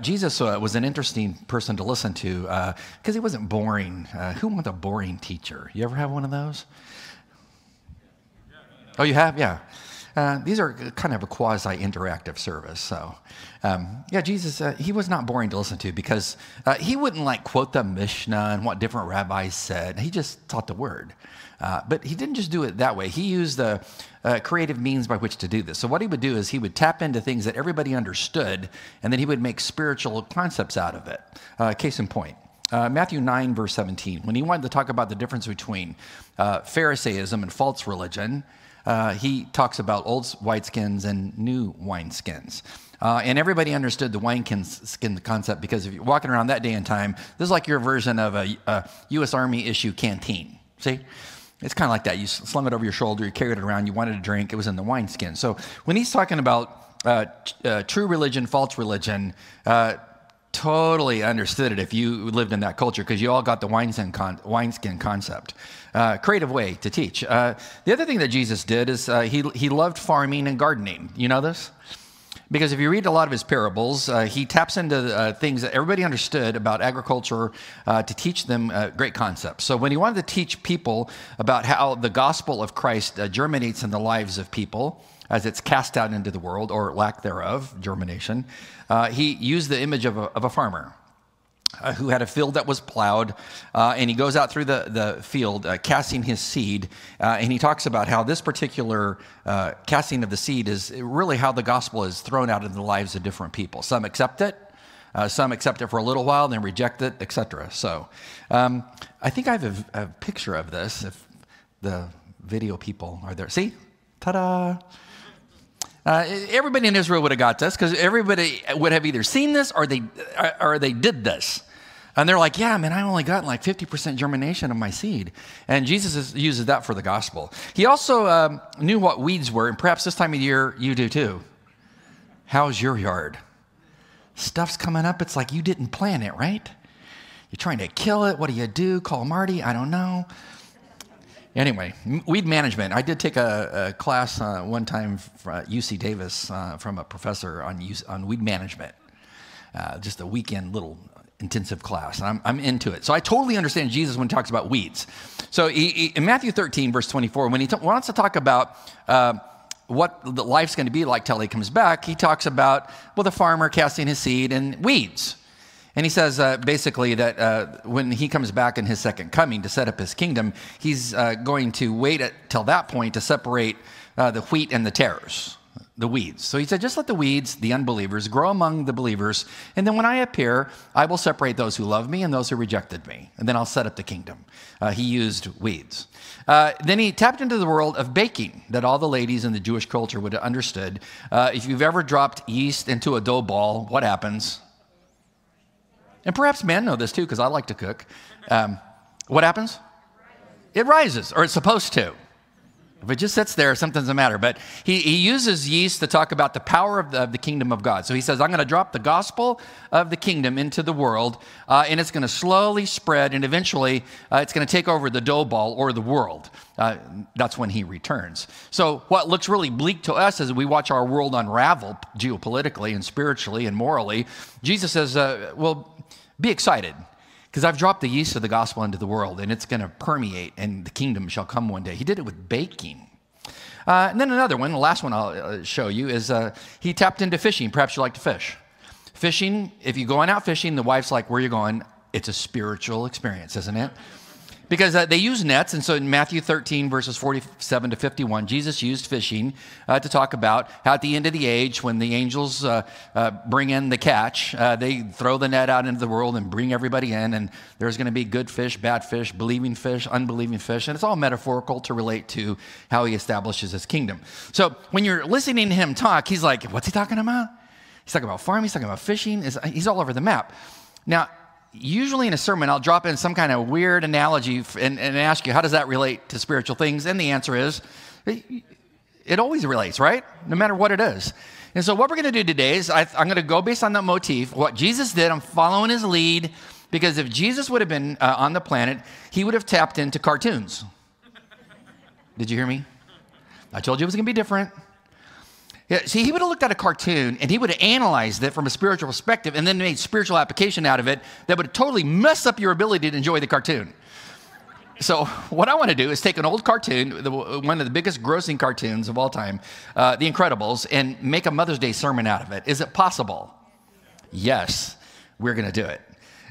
Jesus was an interesting person to listen to because he wasn't boring. Who wants a boring teacher? You ever have one of those? Oh, you have? Yeah. These are kind of a quasi-interactive service. So, yeah, Jesus, he was not boring to listen to because he wouldn't like quote the Mishnah and what different rabbis said. He just taught the word. But he didn't just do it that way. He used the creative means by which to do this. So what he would do is he would tap into things that everybody understood, and then he would make spiritual concepts out of it. Case in point. Matthew 9, verse 17, when he wanted to talk about the difference between Pharisaism and false religion, he talks about old wineskins and new wineskins. And everybody understood the wineskin concept because if you're walking around that day and time, this is like your version of a U.S. Army issue canteen. See? It's kind of like that. You slung it over your shoulder, you carried it around, you wanted a drink, it was in the wineskin. So when he's talking about true religion, false religion, totally understood it if you lived in that culture because you all got the wineskin concept. Creative way to teach. The other thing that Jesus did is he loved farming and gardening. You know this? Because if you read a lot of his parables, he taps into things that everybody understood about agriculture to teach them great concepts. So when he wanted to teach people about how the gospel of Christ germinates in the lives of people as it's cast out into the world, or lack thereof, germination, he used the image of a farmer who had a field that was plowed, and he goes out through the field casting his seed, and he talks about how this particular casting of the seed is really how the gospel is thrown out into the lives of different people. Some accept it, some accept it for a little while, then reject it, etc. So I think I have a picture of this, if the video people are there. See? Ta-da! Everybody in Israel would have got this because everybody would have either seen this or they did this. And they're like, yeah, man, I only got like 50% germination of my seed. And Jesus uses that for the gospel. He also knew what weeds were, and perhaps this time of year you do too. How's your yard? Stuff's coming up. It's like you didn't plan it, right? You're trying to kill it. What do you do? Call Marty? I don't know. Anyway, weed management. I did take a class one time at UC Davis from a professor on weed management, just a weekend little intensive class. And I'm into it. So I totally understand Jesus when he talks about weeds. So in Matthew 13, verse 24, when he wants to talk about what the life's going to be like till he comes back, he talks about, well, the farmer casting his seed and weeds. And he says basically that when he comes back in his second coming to set up his kingdom, he's going to wait till that point to separate the wheat and the tares, the weeds. So he said, just let the weeds, the unbelievers, grow among the believers. And then when I appear, I will separate those who love me and those who rejected me. And then I'll set up the kingdom. He used weeds. Then he tapped into the world of baking that all the ladies in the Jewish culture would have understood. If you've ever dropped yeast into a dough ball, what happens? And perhaps men know this too, because I like to cook. What happens? It rises, or it's supposed to. If it just sits there, something's the matter. But he uses yeast to talk about the power of the kingdom of God. So he says, I'm going to drop the gospel of the kingdom into the world, and it's going to slowly spread, and eventually it's going to take over the dough ball or the world. That's when he returns. So what looks really bleak to us as we watch our world unravel geopolitically and spiritually and morally, Jesus says, well, be excited, because I've dropped the yeast of the gospel into the world, and it's going to permeate, and the kingdom shall come one day. He did it with baking. And then another one, the last one I'll show you, is he tapped into fishing. Perhaps you like to fish. Fishing, if you're going out fishing, the wife's like, where are you going? It's a spiritual experience, isn't it? Because they use nets, and so in Matthew 13, verses 47 to 51, Jesus used fishing to talk about how at the end of the age, when the angels bring in the catch, they throw the net out into the world and bring everybody in, and there's going to be good fish, bad fish, believing fish, unbelieving fish, and it's all metaphorical to relate to how he establishes his kingdom. So when you're listening to him talk, he's like, what's he talking about? He's talking about farming, he's talking about fishing, he's all over the map. Now, usually in a sermon, I'll drop in some kind of weird analogy and ask you, how does that relate to spiritual things? And the answer is, it always relates, right? No matter what it is. And so what we're going to do today is I'm going to go based on that motif, what Jesus did. I'm following his lead, because if Jesus would have been on the planet, he would have tapped into cartoons. Did you hear me? I told you it was going to be different. Yeah, see, he would have looked at a cartoon and he would have analyzed it from a spiritual perspective and then made spiritual application out of it that would totally mess up your ability to enjoy the cartoon. So what I want to do is take an old cartoon, one of the biggest grossing cartoons of all time, The Incredibles, and make a Mother's Day sermon out of it. Is it possible? Yes, we're going to do it.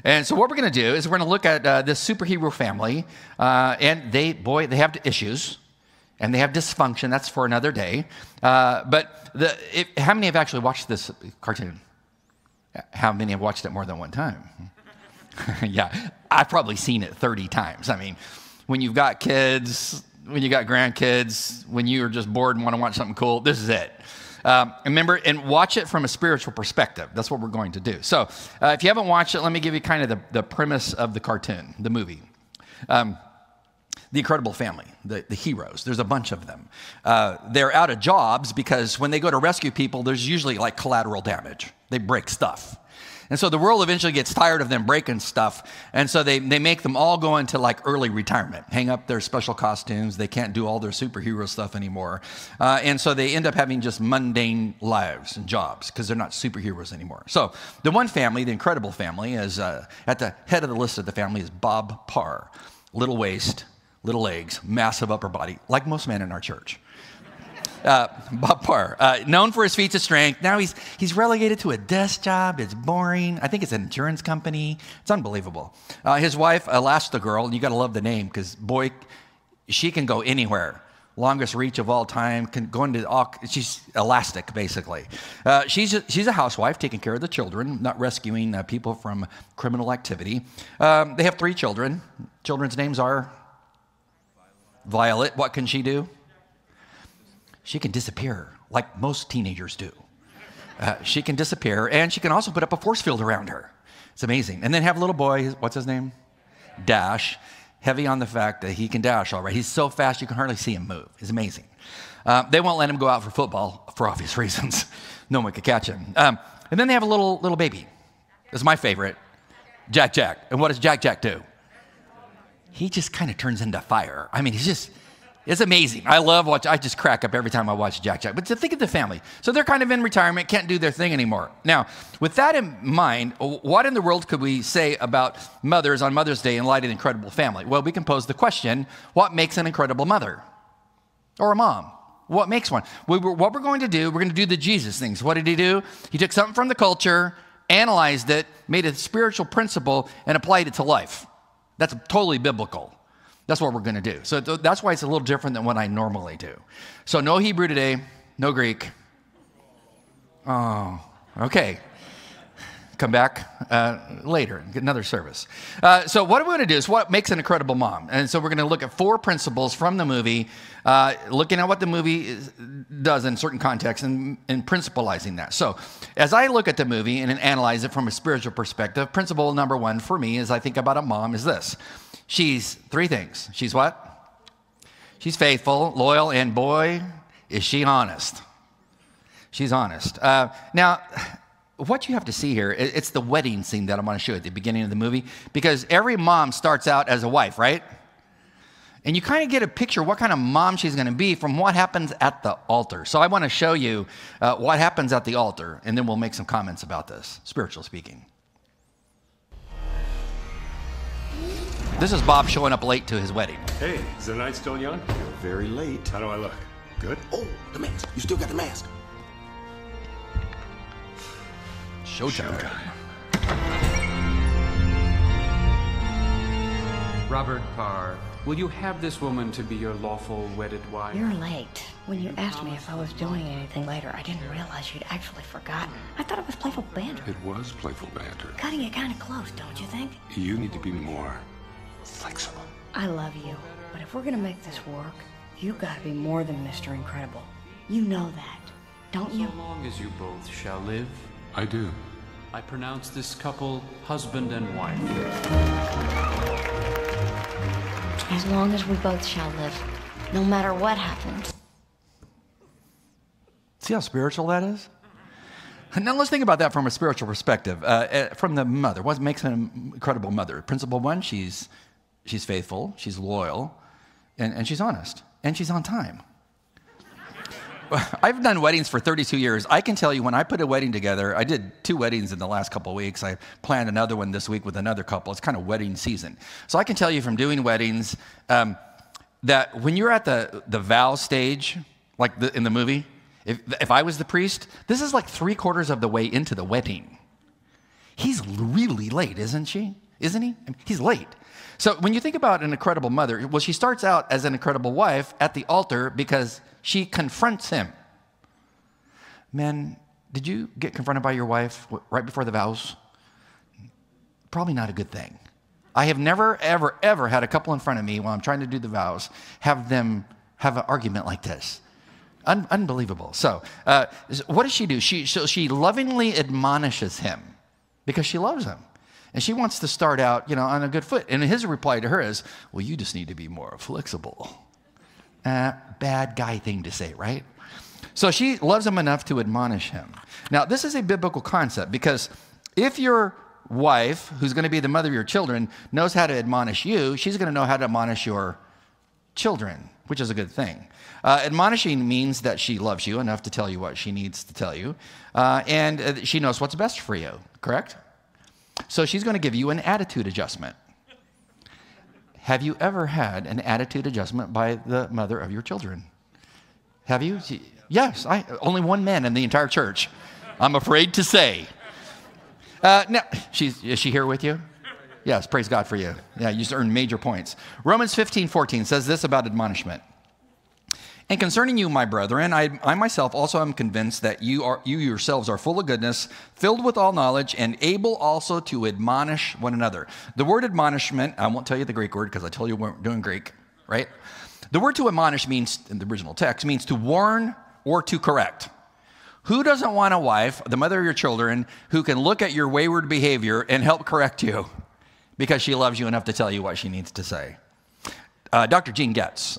And so what we're going to do is we're going to look at this superhero family, and they have issues. And they have dysfunction. That's for another day. How many have actually watched this cartoon? How many have watched it more than one time? Yeah, I've probably seen it 30 times. I mean, when you've got kids, when you got grandkids, when you are just bored and want to watch something cool, this is it. Remember, and watch it from a spiritual perspective. That's what we're going to do. So if you haven't watched it, let me give you kind of the premise of the cartoon, the movie. The Incredible Family, the heroes. There's a bunch of them. They're out of jobs because when they go to rescue people, there's usually like collateral damage. They break stuff. And so the world eventually gets tired of them breaking stuff. And so they make them all go into like early retirement, hang up their special costumes. They can't do all their superhero stuff anymore. And so they end up having just mundane lives and jobs because they're not superheroes anymore. So the one family, the Incredible Family, is at the head of the list of the family is Bob Parr, little waist, little legs, massive upper body, like most men in our church. Bob Parr, known for his feats of strength. Now he's relegated to a desk job. It's boring. I think it's an insurance company. It's unbelievable. His wife, Elastigirl, and you got to love the name because, boy, she can go anywhere. Longest reach of all time, can go into all, she's elastic, basically. She's a housewife taking care of the children, not rescuing people from criminal activity. They have three children. Children's names are... Violet, what can she do? She can disappear, like most teenagers do. She can disappear, and she can also put up a force field around her. It's amazing. And then have a little boy, what's his name? Dash, heavy on the fact that he can dash, all right. He's so fast, you can hardly see him move. It's amazing. They won't let him go out for football, for obvious reasons. No one could catch him. And then they have a little baby. That's my favorite, Jack-Jack. And what does Jack-Jack do? He just kind of turns into fire. I mean, it's amazing. I love watching. I just crack up every time I watch Jack-Jack. But to think of the family. So they're kind of in retirement, can't do their thing anymore. Now, with that in mind, what in the world could we say about mothers on Mother's Day in light of the Incredible Family? Well, we can pose the question, what makes an incredible mother or a mom? What makes one? What we're going to do, we're going to do the Jesus things. What did he do? He took something from the culture, analyzed it, made a spiritual principle, and applied it to life. That's totally biblical. That's what we're going to do. So that's why it's a little different than what I normally do. So no Hebrew today, no Greek. Oh, okay. Come back later and get another service. So what we're going to do is what makes an incredible mom. And so we're going to look at four principles from the movie, looking at what the movie does in certain contexts and principalizing that. So as I look at the movie and analyze it from a spiritual perspective, principle number one for me as I think about a mom is this. She's three things. She's what? She's faithful, loyal, and boy, is she honest. She's honest. Now... what you have to see here, it's the wedding scene that I'm going to show you at the beginning of the movie, because every mom starts out as a wife, right? And you kind of get a picture of what kind of mom she's going to be from what happens at the altar. So I want to show you what happens at the altar, and then we'll make some comments about this, spiritual speaking. This is Bob showing up late to his wedding. Hey, is the night still young? You're very late. How do I look? Good? Oh, the mask. You still got the mask. Showtime. Robert Parr, will you have this woman to be your lawful wedded wife? You're late. When you asked me if I was doing anything later, I didn't realize you'd actually forgotten. I thought it was playful banter. It was playful banter. Cutting it kind of close, don't you think? You need to be more flexible. I love you, but if we're going to make this work, you've got to be more than Mr. Incredible. You know that, don't you? So long as you both shall live... I do. I pronounce this couple husband and wife. As long as we both shall live, no matter what happens. See how spiritual that is? Now let's think about that from a spiritual perspective. From the mother, what makes an incredible mother? Principle one, she's faithful, she's loyal, and she's honest, and she's on time. I've done weddings for 32 years. I can tell you when I put a wedding together, I did 2 weddings in the last couple of weeks. I planned another one this week with another couple. It's kind of wedding season. So I can tell you from doing weddings that when you're at the vow stage, like in the movie, if I was the priest, this is like 3/4 of the way into the wedding. He's really late, isn't he? I mean, he's late. So when you think about an incredible mother, well, she starts out as an incredible wife at the altar because she confronts him. Men, did you get confronted by your wife right before the vows? Probably not a good thing. I have never, ever, ever had a couple in front of me while I'm trying to do the vows have them have an argument like this. Unbelievable. So what does she do? She lovingly admonishes him because she loves him. And she wants to start out, you know, on a good foot. And his reply to her is, well, you just need to be more flexible. Bad guy thing to say, right? So she loves him enough to admonish him. Now, this is a biblical concept because if your wife, who's going to be the mother of your children, knows how to admonish you, she's going to know how to admonish your children, which is a good thing. Admonishing means that she loves you enough to tell you what she needs to tell you, and she knows what's best for you, correct? So she's going to give you an attitude adjustment. Have you ever had an attitude adjustment by the mother of your children? Have you? Yes, only one man in the entire church, I'm afraid to say. Now, is she here with you? Yes, praise God for you. Yeah, you just earned major points. Romans 15:14 says this about admonishment. And concerning you, my brethren, I myself also am convinced that you yourselves are full of goodness, filled with all knowledge, and able also to admonish one another. The word admonishment, I won't tell you the Greek word because I told you we weren't doing Greek, right? The word to admonish means, in the original text, means to warn or to correct. Who doesn't want a wife, the mother of your children, who can look at your wayward behavior and help correct you because she loves you enough to tell you what she needs to say? Dr. Gene Getz,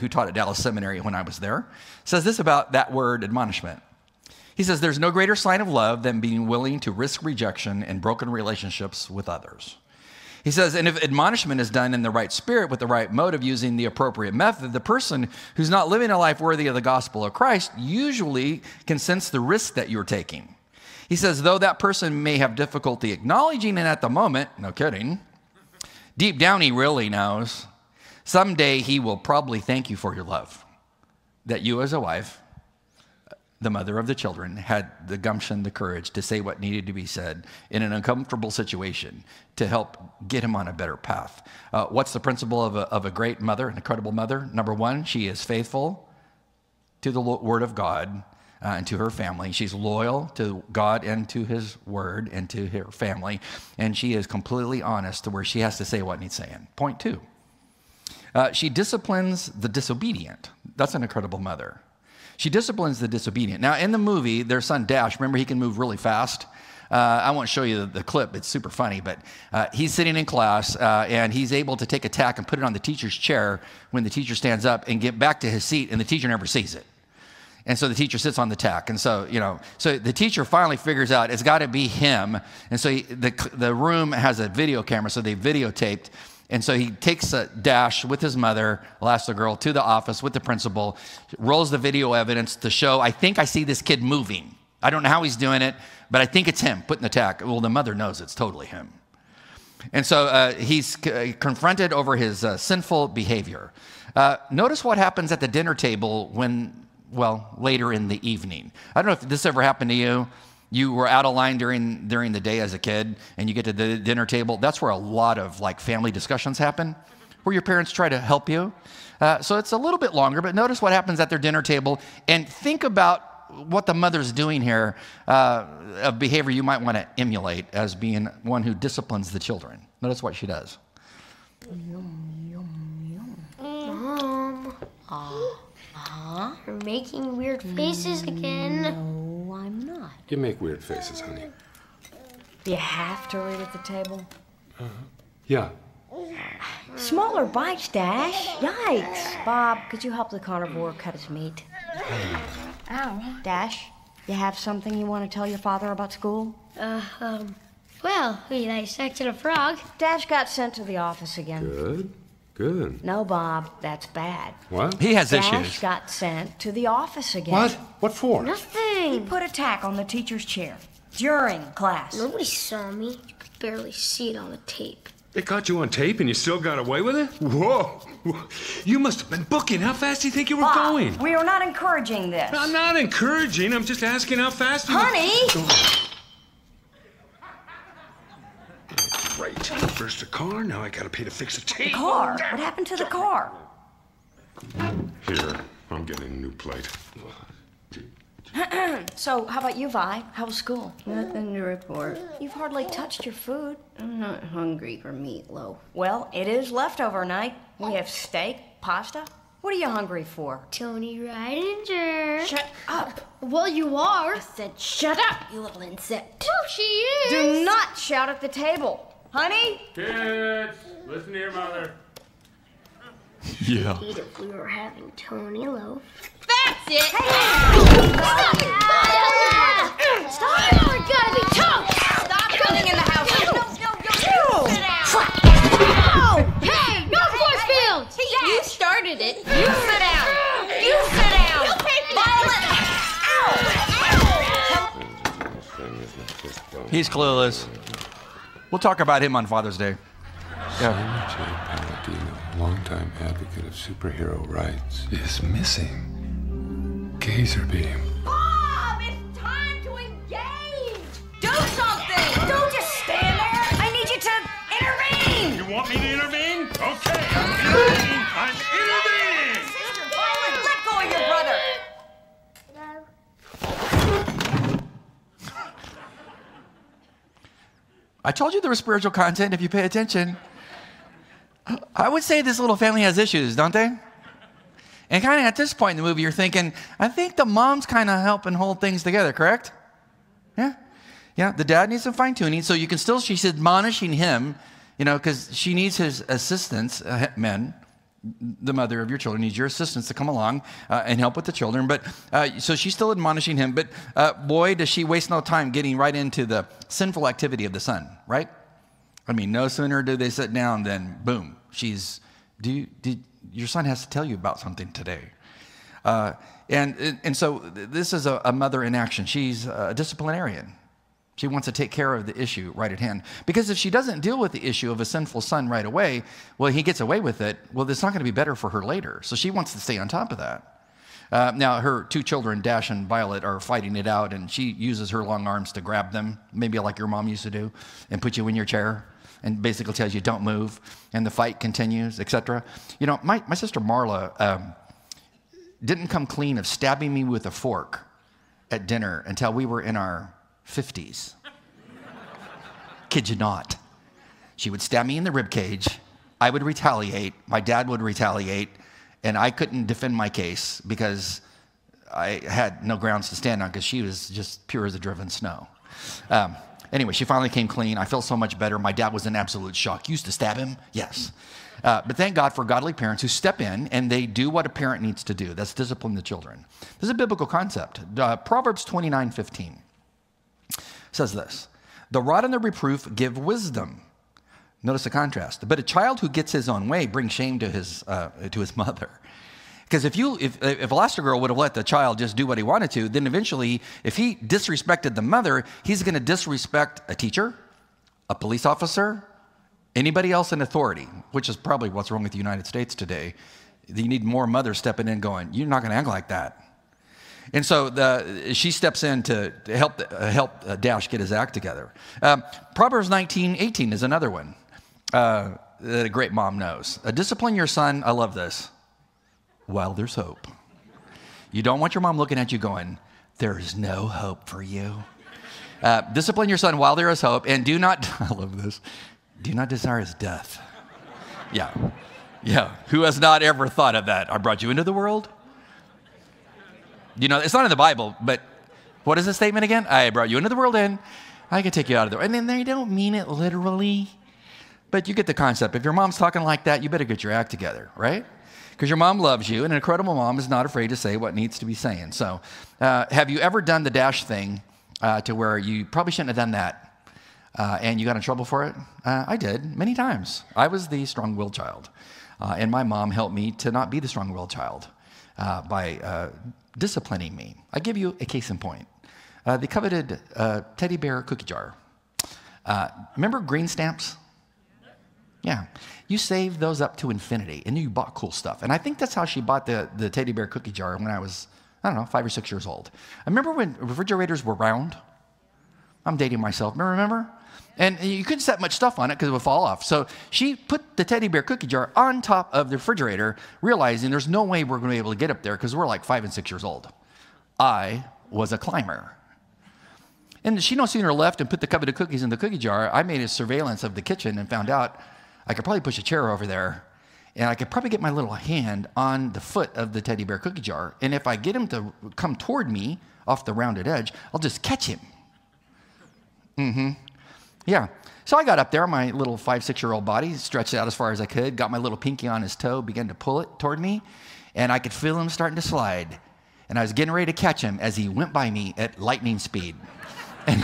who taught at Dallas Seminary when I was there, says this about that word admonishment. He says, there's no greater sign of love than being willing to risk rejection and broken relationships with others. He says, and if admonishment is done in the right spirit with the right motive using the appropriate method, the person who's not living a life worthy of the gospel of Christ usually can sense the risk that you're taking. He says, though that person may have difficulty acknowledging it at the moment, no kidding, deep down he really knows. Someday he will probably thank you for your love, that you as a wife, the mother of the children, had the gumption, the courage to say what needed to be said in an uncomfortable situation to help get him on a better path. What's the principle of a great mother, an incredible mother? Number one, she is faithful to the word of God and to her family. She's loyal to God and to his word and to her family. And she is completely honest to where she has to say what needs saying. Point two. She disciplines the disobedient. That's an incredible mother. She disciplines the disobedient. Now, in the movie, their son Dash, remember he can move really fast? I won't show you the clip. It's super funny, but he's sitting in class, and he's able to take a tack and put it on the teacher's chair when the teacher stands up and get back to his seat, and the teacher never sees it. And so the teacher sits on the tack. And so, you know, so the teacher finally figures out it's got to be him. And so the room has a video camera, so they videotaped. And so he takes a Dash with his mother, Elastigirl, to the office with the principal, rolls the video evidence to show, I think I see this kid moving. I don't know how he's doing it, but I think it's him putting the tack. Well, the mother knows it's totally him. And so he's confronted over his sinful behavior. Notice what happens at the dinner table when, well, later in the evening. I don't know if this ever happened to you. You were out of line during the day as a kid, and you get to the dinner table. That's where a lot of like family discussions happen, where your parents try to help you. So it's a little bit longer, but notice what happens at their dinner table, and think about what the mother's doing here of behavior you might want to emulate as being one who disciplines the children. Notice what she does. Mom, you're making weird faces again. I'm not. You make weird faces, honey. You have to read at the table? Yeah. Smaller bites, Dash. Yikes. Bob, could you help the carnivore cut his meat? Ow. Dash, you have something you want to tell your father about school? Well, we dissected a frog. Dash got sent to the office again. Good. Good. No, Bob, that's bad. What? He has Dash issues. Dash got sent to the office again. What? What for? Nothing. He put a tack on the teacher's chair during class. Nobody saw me. You could barely see it on the tape. They caught you on tape and you still got away with it? Whoa. You must have been booking. How fast do you think you were going? We are not encouraging this. I'm not encouraging. I'm just asking how fast you Honey! Right. First the car, now I gotta pay to fix the tape. The car? What happened to the car? Here, I'm getting a new plate. So, how about you, Vi? How was school? Nothing to report. You've hardly touched your food. I'm not hungry for meatloaf. Well, it is leftover night. We have steak, pasta. What are you hungry for? Tony Ridinger. Shut up. Well, you are. I said shut up, you little insect. Oh, she is. Do not shout at the table. Honey? Kids, listen to your mother. Yeah. If we were having Tony loaf. That's it! Hey! Stop it! Violet! Stop it! Or it's gotta be toast! Stop coming in the house! No! Sit down! No! Hey! No force fields! You started it! You sit down! You sit down! You'll pay for that! Violet! Ow! He's clueless. We'll talk about him on Father's Day. Yeah. Sarah Palladino, longtime advocate of superhero rights, is missing. Gazer beam. Bob, it's time to engage! Do something! Don't just stand there! I need you to intervene! You want me to intervene? Okay, I'm intervening! I'm intervening! Sister Violet, let go of your brother! I told you there was spiritual content if you pay attention. I would say this little family has issues, don't they? And kind of at this point in the movie, you're thinking, I think the mom's kind of helping hold things together, correct? Yeah. Yeah, the dad needs some fine-tuning, so you can still, she's admonishing him, you know, because she needs his assistance, men. The mother of your children needs your assistance to come along and help with the children. But so she's still admonishing him. But boy, does she waste no time getting right into the sinful activity of the son, right? I mean, no sooner do they sit down than boom, she's, your son has to tell you about something today. And so this is a mother in action. She's a disciplinarian. She wants to take care of the issue right at hand. Because if she doesn't deal with the issue of a sinful son right away, well, he gets away with it. Well, it's not going to be better for her later. So she wants to stay on top of that. Now, her two children, Dash and Violet, are fighting it out, and she uses her long arms to grab them, maybe like your mom used to do, and put you in your chair and basically tells you, don't move, and the fight continues, etc. You know, my sister Marla didn't come clean of stabbing me with a fork at dinner until we were in our 50s. Kid you not. She would stab me in the ribcage. I would retaliate. My dad would retaliate. And I couldn't defend my case because I had no grounds to stand on because she was just pure as the driven snow. Anyway, she finally came clean. I felt so much better. My dad was in absolute shock. You used to stab him? Yes. But thank God for godly parents who step in and they do what a parent needs to do. That's discipline the children. This is a biblical concept. Proverbs 29:15. Says this, the rod and the reproof give wisdom. Notice the contrast. But a child who gets his own way brings shame to his mother. Because if Elastigirl would have let the child just do what he wanted to, then eventually, if he disrespected the mother, he's going to disrespect a teacher, a police officer, anybody else in authority, which is probably what's wrong with the United States today. You need more mothers stepping in going, you're not going to act like that. And so she steps in to help Dash get his act together. Proverbs 19:18 is another one that a great mom knows. Discipline your son, I love this, while there's hope. You don't want your mom looking at you going, there is no hope for you. Discipline your son while there is hope, and do not, I love this, do not desire his death. Yeah, yeah, who has not ever thought of that? I brought you into the world. You know, it's not in the Bible, but what is the statement again? I brought you into the world and I can take you out of the world. And then they don't mean it literally, but you get the concept. If your mom's talking like that, you better get your act together, right? Because your mom loves you, and an incredible mom is not afraid to say what needs to be saying. So have you ever done the Dash thing to where you probably shouldn't have done that and you got in trouble for it? I did many times. I was the strong-willed child. And my mom helped me to not be the strong-willed child by disciplining me. I give you a case in point. The coveted teddy bear cookie jar. Remember green stamps? Yeah. You saved those up to infinity, and you bought cool stuff. And I think that's how she bought the teddy bear cookie jar when I was, I don't know, 5 or 6 years old. I remember when refrigerators were round. I'm dating myself. Remember? And you couldn't set much stuff on it because it would fall off. So she put the teddy bear cookie jar on top of the refrigerator, realizing there's no way we're going to be able to get up there because we're like 5 and 6 years old. I was a climber. And she no sooner left and put the coveted cookies in the cookie jar, I made a surveillance of the kitchen and found out I could probably push a chair over there, and I could probably get my little hand on the foot of the teddy bear cookie jar. And if I get him to come toward me off the rounded edge, I'll just catch him. Mm-hmm. Yeah. So I got up there, my little 5, 6-year-old body, stretched out as far as I could, got my little pinky on his toe, began to pull it toward me, and I could feel him starting to slide. And I was getting ready to catch him as he went by me at lightning speed. And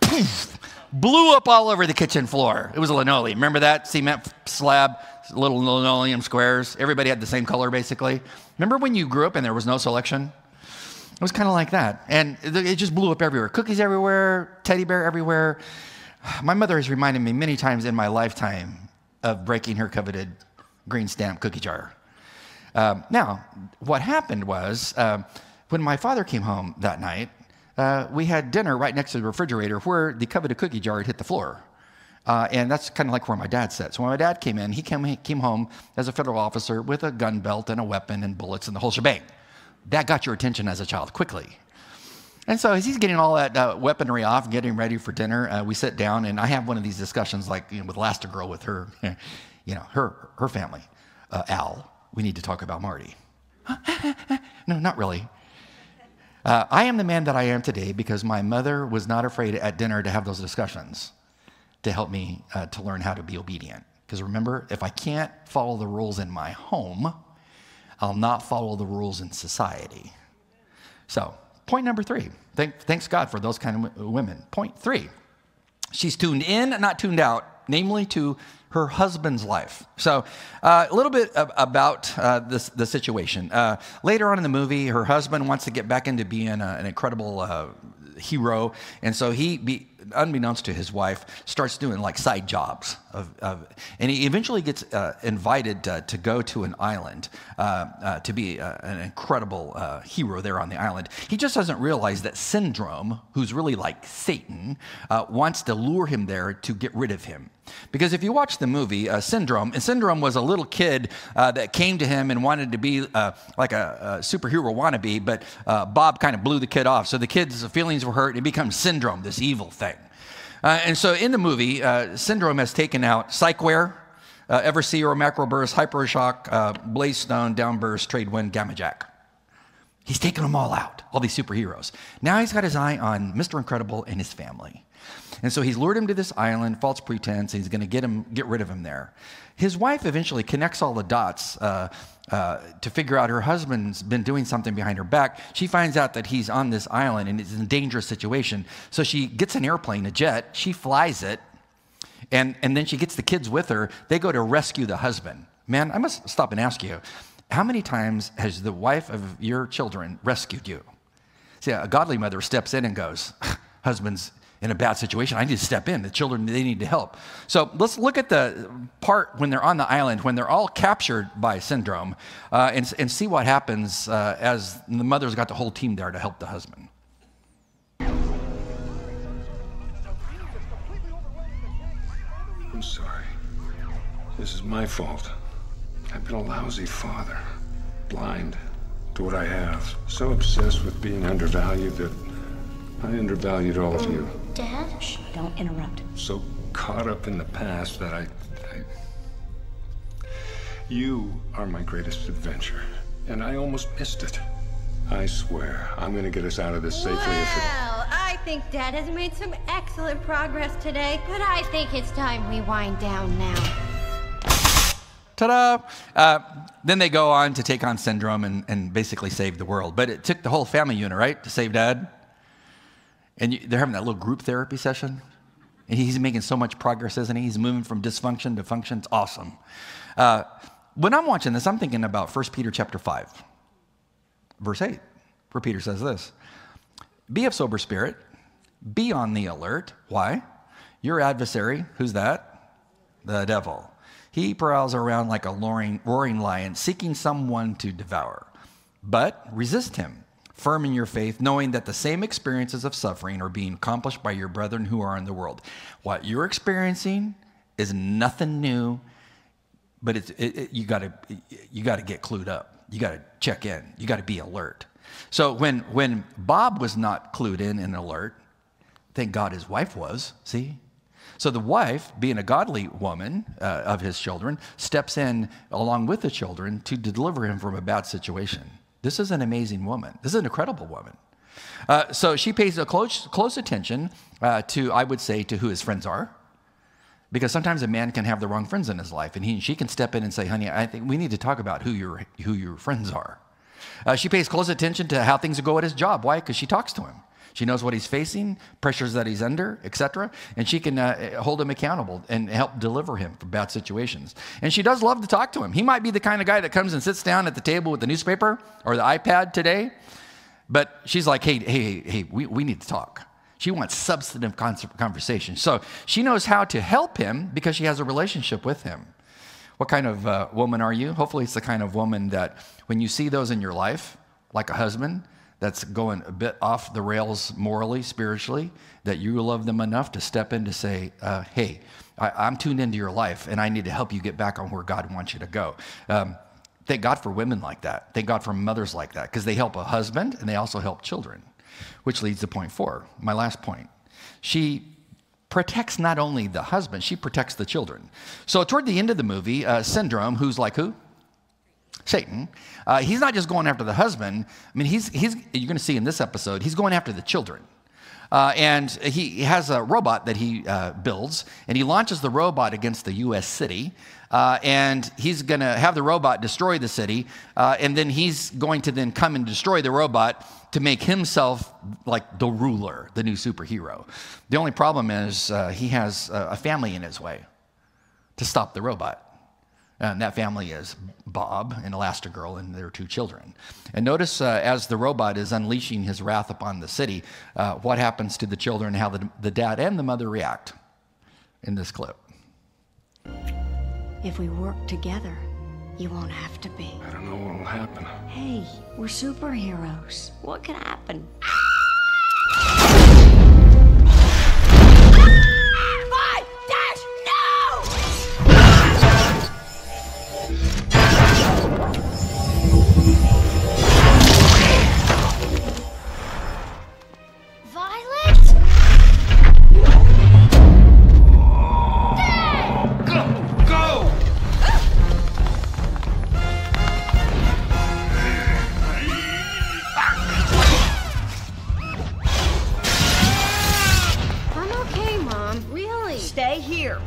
poof, blew up all over the kitchen floor. It was a linoleum. Remember that? Cement slab, little linoleum squares. Everybody had the same color, basically. Remember when you grew up and there was no selection? It was kind of like that. And it just blew up everywhere. Cookies everywhere, teddy bear everywhere. My mother has reminded me many times in my lifetime of breaking her coveted green stamp cookie jar. Now, what happened was when my father came home that night, we had dinner right next to the refrigerator where the coveted cookie jar had hit the floor. And that's kind of like where my dad sat. So when my dad came in, he came home as a federal officer with a gun belt and a weapon and bullets and the whole shebang. That got your attention as a child quickly. And so as he's getting all that weaponry off, getting ready for dinner, we sit down, and I have one of these discussions like, you know, with Elastigirl, with her, you know, her family. Al, we need to talk about Marty. No, not really. I am the man that I am today because my mother was not afraid at dinner to have those discussions to help me to learn how to be obedient. Because remember, if I can't follow the rules in my home, I'll not follow the rules in society. So point number three, thanks God for those kind of women. Point three, she's tuned in, not tuned out, namely to her husband's life. So a little bit about the situation. Later on in the movie, her husband wants to get back into being an incredible hero. And so he, unbeknownst to his wife, starts doing like side jobs. And he eventually gets invited to go to an island to be an incredible hero there on the island. He just doesn't realize that Syndrome, who's really like Satan, wants to lure him there to get rid of him. Because if you watch the movie, Syndrome, and Syndrome was a little kid that came to him and wanted to be like a superhero wannabe, but Bob kind of blew the kid off. So the kid's feelings were hurt, and it becomes Syndrome, this evil thing. And so in the movie, Syndrome has taken out Psyquare, Everseer, Macroburst, Hyper Shock, Blaze Stone, Downburst, Trade Wind, Gamma Jack. He's taken them all out, all these superheroes. Now he's got his eye on Mr. Incredible and his family. And so he's lured him to this island, false pretense, and he's going to get rid of him there. His wife eventually connects all the dots to figure out her husband's been doing something behind her back. She finds out that he's on this island and it's in a dangerous situation. So she gets an airplane, a jet, she flies it, and then she gets the kids with her. They go to rescue the husband. Man, I must stop and ask you, how many times has the wife of your children rescued you? See, a godly mother steps in and goes, husband's in a bad situation, I need to step in. The children, they need to help. So let's look at the part when they're on the island, when they're all captured by Syndrome, and see what happens as the mother's got the whole team there to help the husband. I'm sorry. This is my fault. I've been a lousy father, blind to what I have, so obsessed with being undervalued that I undervalued all of you. Dad? Shh, don't interrupt. So caught up in the past that You are my greatest adventure, and I almost missed it. I swear, I'm gonna get us out of this safely. Well, I think Dad has made some excellent progress today, but I think it's time we wind down now. Ta-da! Then they go on to take on Syndrome and basically save the world. But it took the whole family unit, right, to save Dad? And they're having that little group therapy session. And he's making so much progress, isn't he? He's moving from dysfunction to function. It's awesome. When I'm watching this, I'm thinking about 1 Peter chapter 5, verse 8, where Peter says this: be of sober spirit, be on the alert. Why? Your adversary, who's that? The devil. He prowls around like a roaring lion, seeking someone to devour. But resist him, firm in your faith, knowing that the same experiences of suffering are being accomplished by your brethren who are in the world. What you're experiencing is nothing new, but you got to get clued up. You got to check in. You got to be alert. So when Bob was not clued in and alert, thank God his wife was. See? So the wife, being a godly woman of his children, steps in along with the children to deliver him from a bad situation. This is an amazing woman. This is an incredible woman. So she pays a close attention to, I would say, to who his friends are. Because sometimes a man can have the wrong friends in his life, and she can step in and say, honey, I think we need to talk about who your friends are. She pays close attention to how things go at his job. Why? Because she talks to him. She knows what he's facing, pressures that he's under, etc., and she can hold him accountable and help deliver him from bad situations. And she does love to talk to him. He might be the kind of guy that comes and sits down at the table with the newspaper or the iPad today, but she's like, hey, we need to talk. She wants substantive conversation. So she knows how to help him because she has a relationship with him. What kind of woman are you? Hopefully it's the kind of woman that when you see those in your life, like a husband that's going a bit off the rails morally, spiritually, that you love them enough to step in to say, hey, I'm tuned into your life and I need to help you get back on where God wants you to go. Thank God for women like that. Thank God for mothers like that, because they help a husband and they also help children, which leads to point 4, my last point. She protects not only the husband, she protects the children. So toward the end of the movie, Syndrome, who's like who? Satan. He's not just going after the husband. I mean, you're going to see in this episode, he's going after the children. And he has a robot that he builds, and he launches the robot against the U.S. city. And he's going to have the robot destroy the city. And then he's going to then come and destroy the robot to make himself like the ruler, the new superhero. The only problem is he has a family in his way to stop the robot. And that family is Bob and Elastigirl and their 2 children. And notice as the robot is unleashing his wrath upon the city, what happens to the children, how the dad and the mother react in this clip. If we work together, you won't have to be. I don't know what'll happen. Hey, we're superheroes. What could happen?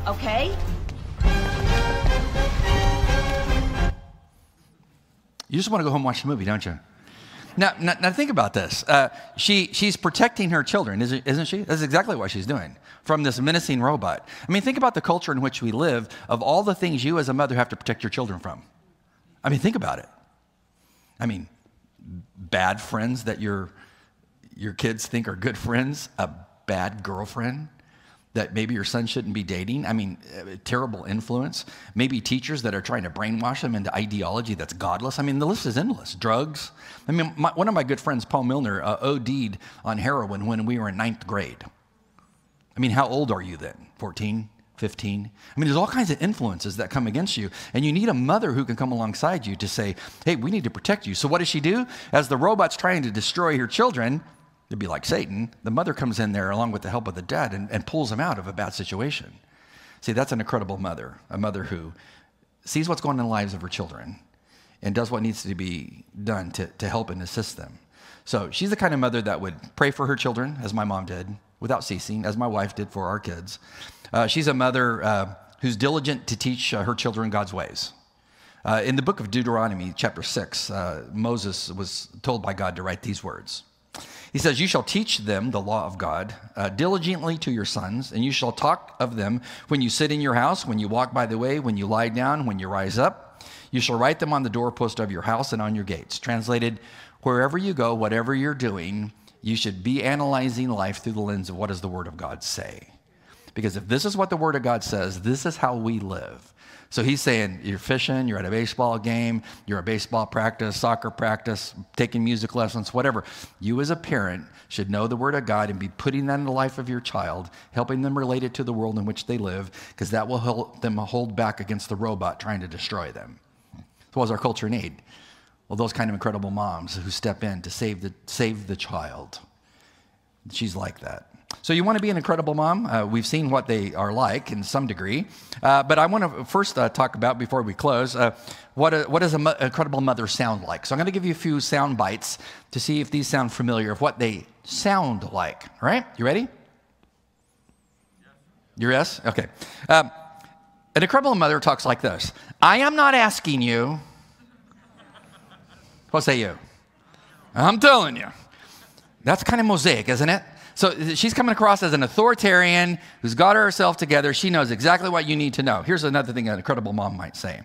Okay? You just want to go home and watch the movie, don't you? Now think about this. She's protecting her children, isn't she? That's exactly what she's doing from this menacing robot. I mean, think about the culture in which we live, of all the things you as a mother have to protect your children from. I mean, think about it. I mean, bad friends that your kids think are good friends, a bad girlfriend that maybe your son shouldn't be dating. I mean, terrible influence. Maybe teachers that are trying to brainwash them into ideology that's godless. I mean, the list is endless. Drugs. I mean, one of my good friends, Paul Milner, OD'd on heroin when we were in 9th grade. I mean, how old are you then? 14, 15? I mean, there's all kinds of influences that come against you, and you need a mother who can come alongside you to say, hey, we need to protect you. So what does she do? As the robot's trying to destroy her children, to be like Satan, the mother comes in there along with the help of the dad and pulls him out of a bad situation. See, that's an incredible mother, a mother who sees what's going on in the lives of her children and does what needs to be done to help and assist them. So she's the kind of mother that would pray for her children, as my mom did, without ceasing, as my wife did for our kids. She's a mother who's diligent to teach her children God's ways. In the book of Deuteronomy, chapter 6, Moses was told by God to write these words. He says, you shall teach them the law of God diligently to your sons, and you shall talk of them when you sit in your house, when you walk by the way, when you lie down, when you rise up. You shall write them on the doorpost of your house and on your gates. Translated, wherever you go, whatever you're doing, you should be analyzing life through the lens of what does the Word of God say? Because if this is what the Word of God says, this is how we live. So he's saying, you're fishing, you're at a baseball game, you're at baseball practice, soccer practice, taking music lessons, whatever. You as a parent should know the Word of God and be putting that in the life of your child, helping them relate it to the world in which they live, because that will help them hold back against the robot trying to destroy them. So what does our culture need? Well, those kind of incredible moms who step in to save the child. She's like that. So you want to be an incredible mom? We've seen what they are like in some degree. But I want to first talk about, before we close, what does an incredible mother sound like? So I'm going to give you a few sound bites to see if these sound familiar, of what they sound like. All right? You ready? Yes? Okay. An incredible mother talks like this. I am not asking you. What say you? I'm telling you. That's kind of mosaic, isn't it? So she's coming across as an authoritarian who's got herself together. She knows exactly what you need to know. Here's another thing an incredible mom might say.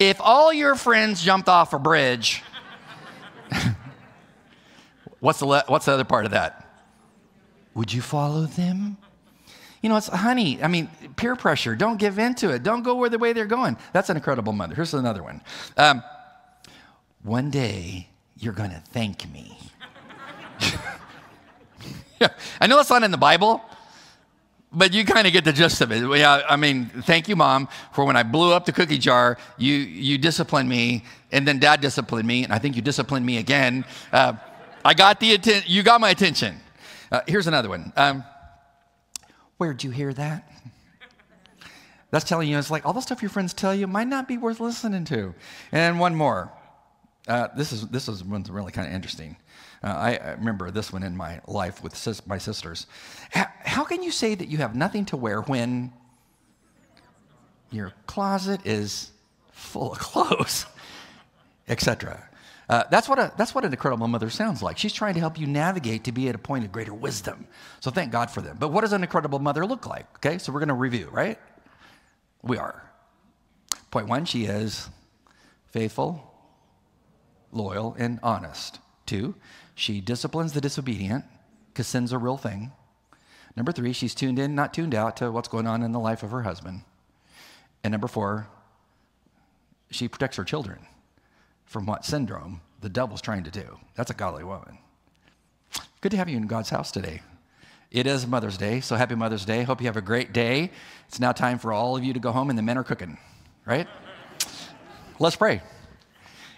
If all your friends jumped off a bridge, what's the other part of that? Would you follow them? You know, it's, honey, I mean, peer pressure. Don't give in to it. Don't go where the way they're going. That's an incredible mother. Here's another one. One day, you're going to thank me. Yeah, I know that's not in the Bible, but you kind of get the gist of it. Yeah, I mean, thank you, Mom, for when I blew up the cookie jar, you disciplined me, and then Dad disciplined me, and I think you disciplined me again. You got my attention. Here's another one. Where'd you hear that? That's telling you, it's like all the stuff your friends tell you might not be worth listening to. And one more. This is one's really kind of interesting. I remember this one in my life with my sisters. How can you say that you have nothing to wear when your closet is full of clothes, etc.? That's what an incredible mother sounds like. She's trying to help you navigate to be at a point of greater wisdom. So thank God for them. But what does an incredible mother look like? Okay, so we're going to review, right? We are. Point one, she is faithful, loyal, and honest. Two, she disciplines the disobedient, because sin's a real thing. Number three, she's tuned in, not tuned out, to what's going on in the life of her husband. And number four, she protects her children from what syndrome the devil's trying to do. That's a godly woman. Good to have you in God's house today. It is Mother's Day, so happy Mother's Day. Hope you have a great day. It's now time for all of you to go home, and the men are cooking, right? Let's pray.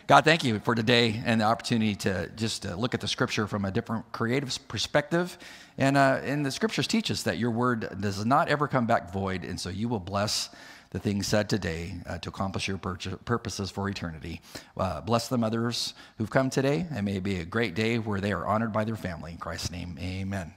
God, thank you for today and the opportunity to just look at the Scripture from a different creative perspective. And the Scriptures teach us that your word does not ever come back void, and so you will bless the things said today to accomplish your purposes for eternity. Bless the mothers who've come today, and may it be a great day where they are honored by their family. In Christ's name, amen.